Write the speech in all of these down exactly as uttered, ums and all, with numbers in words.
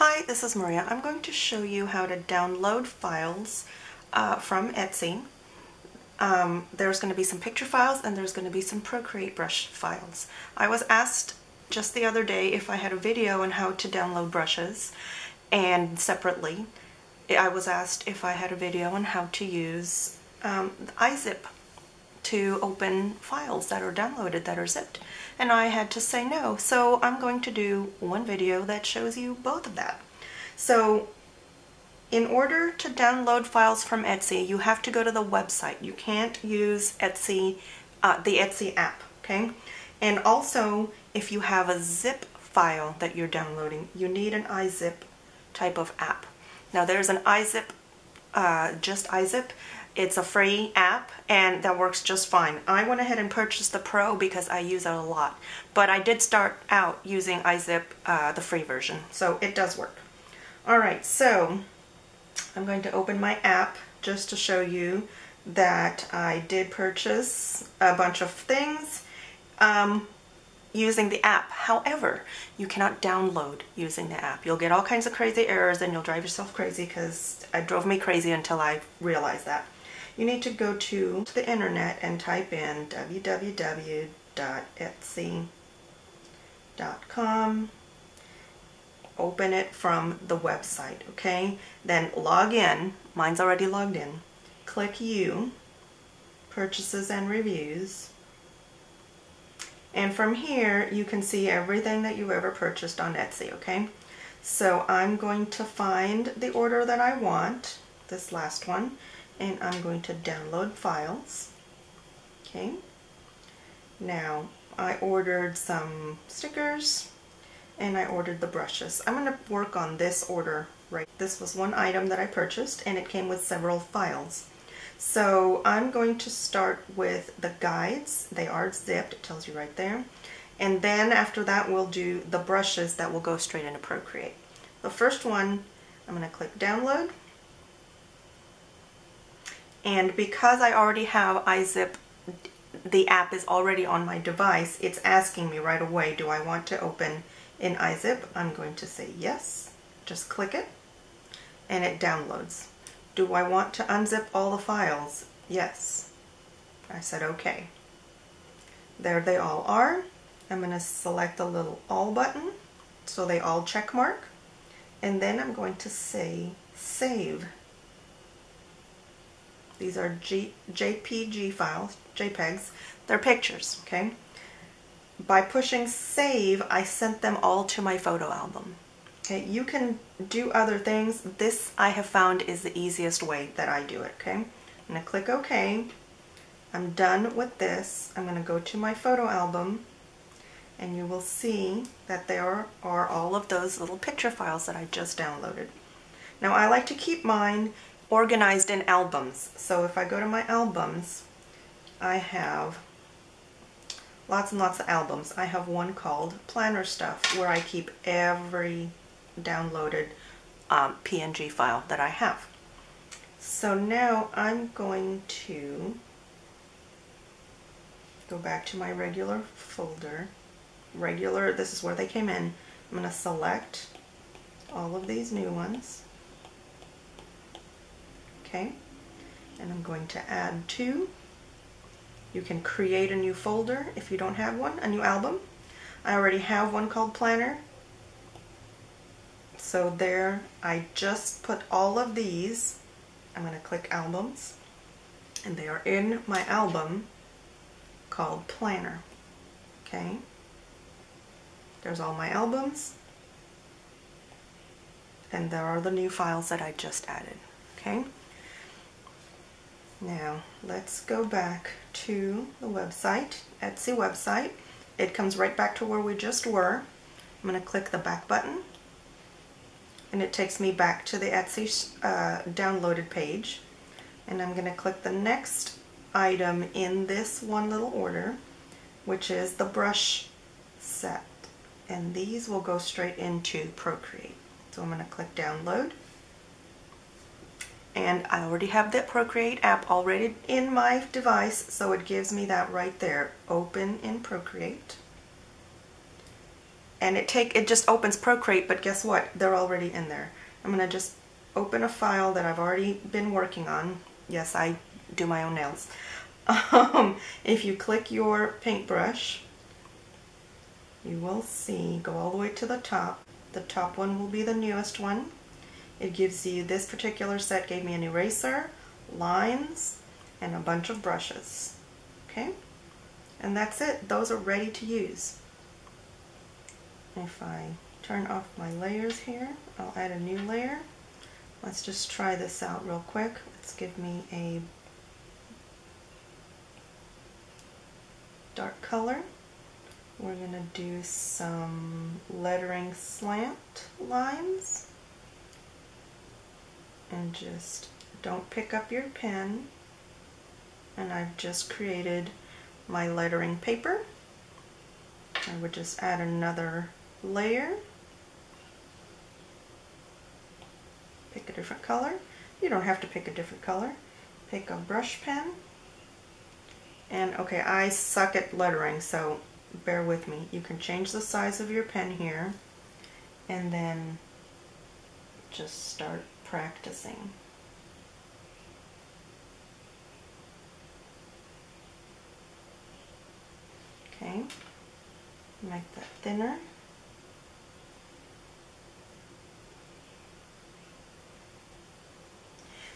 Hi, this is Maria. I'm going to show you how to download files uh, from Etsy. Um, there's going to be some picture files and there's going to be some Procreate brush files. I was asked just the other day if I had a video on how to download brushes, and separately I was asked if I had a video on how to use um, iZip to open files that are downloaded, that are zipped, and I had to say no. So I'm going to do one video that shows you both of that. So in order to download files from Etsy, you have to go to the website. You can't use Etsy, uh, the Etsy app, okay? And also, if you have a zip file that you're downloading, you need an iZip type of app. Now there's an iZip, uh, just iZip. It's a free app and that works just fine. I went ahead and purchased the Pro because I use it a lot, but I did start out using iZip, uh, the free version, so it does work. All right, so I'm going to open my app just to show you that I did purchase a bunch of things um, using the app. However, you cannot download using the app. You'll get all kinds of crazy errors and you'll drive yourself crazy, because it drove me crazy until I realized that. You need to go to the internet and type in w w w dot etsy dot com. Open it from the website, okay? Then log in. Mine's already logged in. Click You, Purchases and Reviews. And from here, you can see everything that you ever purchased on Etsy, okay? So I'm going to find the order that I want, this last one, and I'm going to download files, okay? Now, I ordered some stickers, and I ordered the brushes. I'm going to work on this order right. This was one item that I purchased and it came with several files. So I'm going to start with the guides. They are zipped, it tells you right there. And then after that we'll do the brushes that will go straight into Procreate. The first one, I'm going to click download. And because I already have iZip, the app is already on my device, it's asking me right away, do I want to open in iZip? I'm going to say yes, just click it, and it downloads. Do I want to unzip all the files? Yes. I said okay. There they all are. I'm going to select the little all button, so they all check mark, and then I'm going to say save. These are G J P G files, JPEGs. They're pictures, okay? By pushing save, I sent them all to my photo album. Okay, you can do other things. This, I have found, is the easiest way that I do it, okay? I'm gonna click OK. I'm done with this. I'm gonna go to my photo album, and you will see that there are all of those little picture files that I just downloaded. Now, I like to keep mine organized in albums. So if I go to my albums, I have lots and lots of albums. I have one called Planner Stuff, where I keep every downloaded um, P N G file that I have. So now I'm going to go back to my regular folder. Regular, this is where they came in. I'm going to select all of these new ones. Okay, and I'm going to add two. You can create a new folder if you don't have one, a new album. I already have one called Planner. So there, I just put all of these. I'm going to click Albums, and they are in my album called Planner. Okay, there's all my albums, and there are the new files that I just added. Okay. Now, let's go back to the website, Etsy website. It comes right back to where we just were. I'm going to click the back button, and it takes me back to the Etsy uh, downloaded page. And I'm going to click the next item in this one little order, which is the brush set. And these will go straight into Procreate. So I'm going to click download. And I already have the Procreate app already in my device, so it gives me that right there. Open in Procreate. and it take it just opens Procreate, but guess what? They're already in there. I'm gonna just open a file that I've already been working on. Yes, I do my own nails. Um, if you click your paintbrush, you will see, go all the way to the top. The top one will be the newest one. It gives you, this particular set gave me an eraser, lines, and a bunch of brushes. Okay? And that's it. Those are ready to use. If I turn off my layers here, I'll add a new layer. Let's just try this out real quick. Let's give me a dark color. We're going to do some lettering slant lines. And just don't pick up your pen. And I've just created my lettering paper. I would just add another layer. Pick a different color. You don't have to pick a different color. Pick a brush pen. And okay, I suck at lettering, so bear with me. You can change the size of your pen here and then just start practicing. Okay, make that thinner.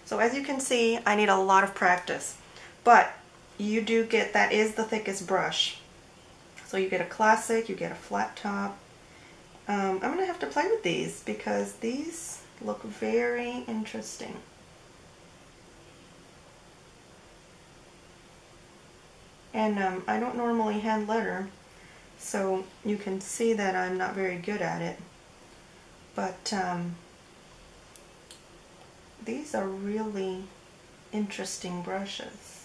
So as you can see, I need a lot of practice, but you do get, that is the thickest brush. So you get a classic, you get a flat top. Um, I'm going to have to play with these because these look very interesting. And um, I don't normally hand letter, so you can see that I'm not very good at it. But um, these are really interesting brushes.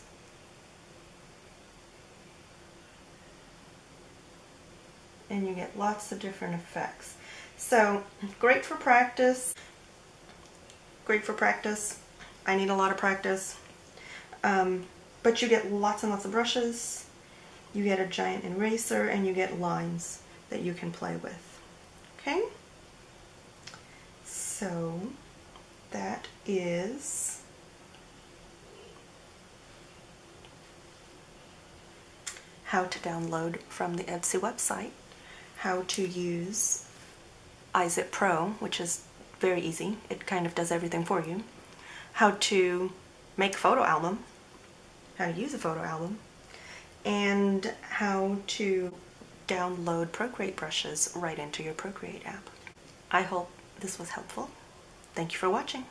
And you get lots of different effects. So, great for practice. Great for practice. I need a lot of practice. Um, but you get lots and lots of brushes. You get a giant eraser and you get lines that you can play with. Okay? So, that is how to download from the Etsy website. How to use iZip Pro, which is very easy. It kind of does everything for you. How to make a photo album, how to use a photo album, and how to download Procreate brushes right into your Procreate app. I hope this was helpful. Thank you for watching.